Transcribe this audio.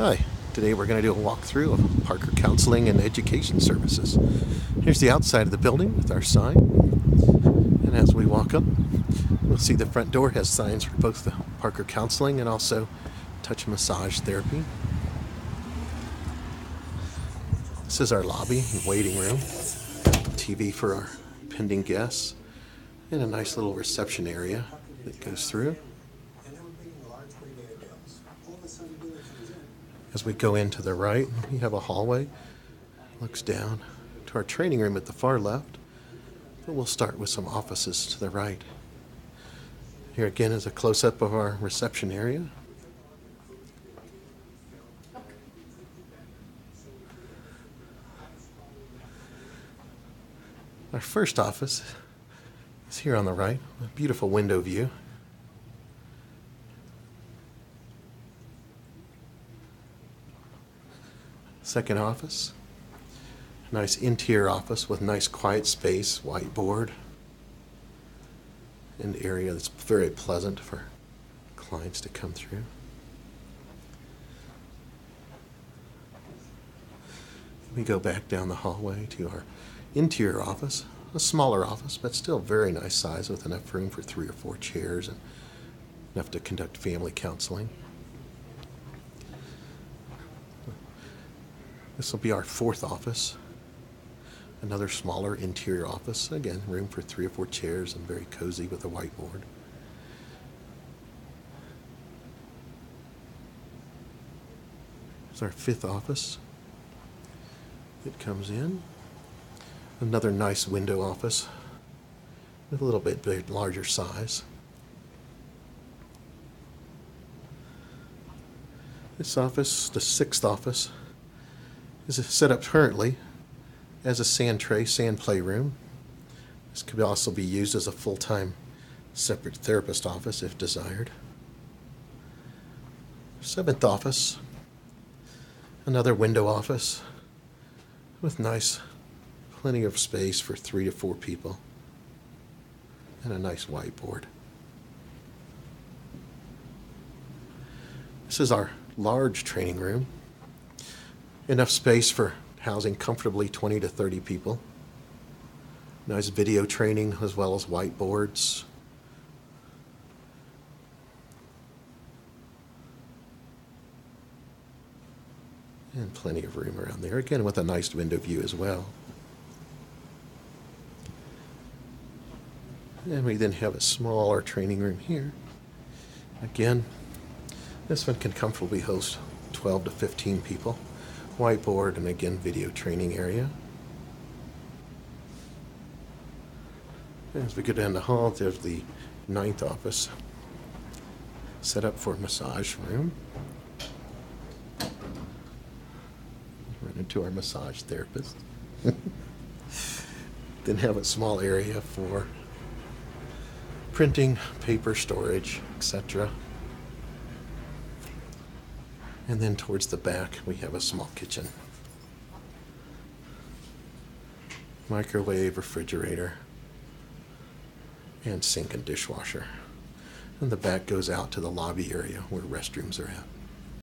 Hi, today we're going to do a walkthrough of Parker Counseling and Education Services. Here's the outside of the building with our sign. And as we walk up, we'll see the front door has signs for both the Parker Counseling and also Touch Massage Therapy. This is our lobby and waiting room, TV for our pending guests, and a nice little reception area that goes through. As we go in to the right, we have a hallway. Looks down to our training room at the far left, but we'll start with some offices to the right. Here again is a close-up of our reception area. Our first office is here on the right, a beautiful window view. Second office, a nice interior office with nice quiet space, whiteboard, an area that's very pleasant for clients to come through. We go back down the hallway to our interior office, a smaller office, but still very nice size with enough room for 3 or 4 chairs and enough to conduct family counseling. This will be our fourth office, another smaller interior office. Again, room for 3 or 4 chairs and very cozy with a whiteboard. It's our fifth office that comes in. Another nice window office with a little bit larger size. This office, the sixth office, is set up currently as a sand playroom. This could also be used as a full-time separate therapist office if desired. Seventh office, another window office with nice plenty of space for 3 to 4 people and a nice whiteboard. This is our large training room. Enough space for housing comfortably 20 to 30 people. Nice video training as well as whiteboards. And plenty of room around there, again with a nice window view as well. And we then have a smaller training room here. Again, this one can comfortably host 12 to 15 people. Whiteboard and again video training area. As we go down the hall, there's the ninth office set up for a massage room. Run into our massage therapist. Then have a small area for printing, paper storage, etc. And then towards the back, we have a small kitchen. Microwave, refrigerator, and sink and dishwasher. And the back goes out to the lobby area where restrooms are at.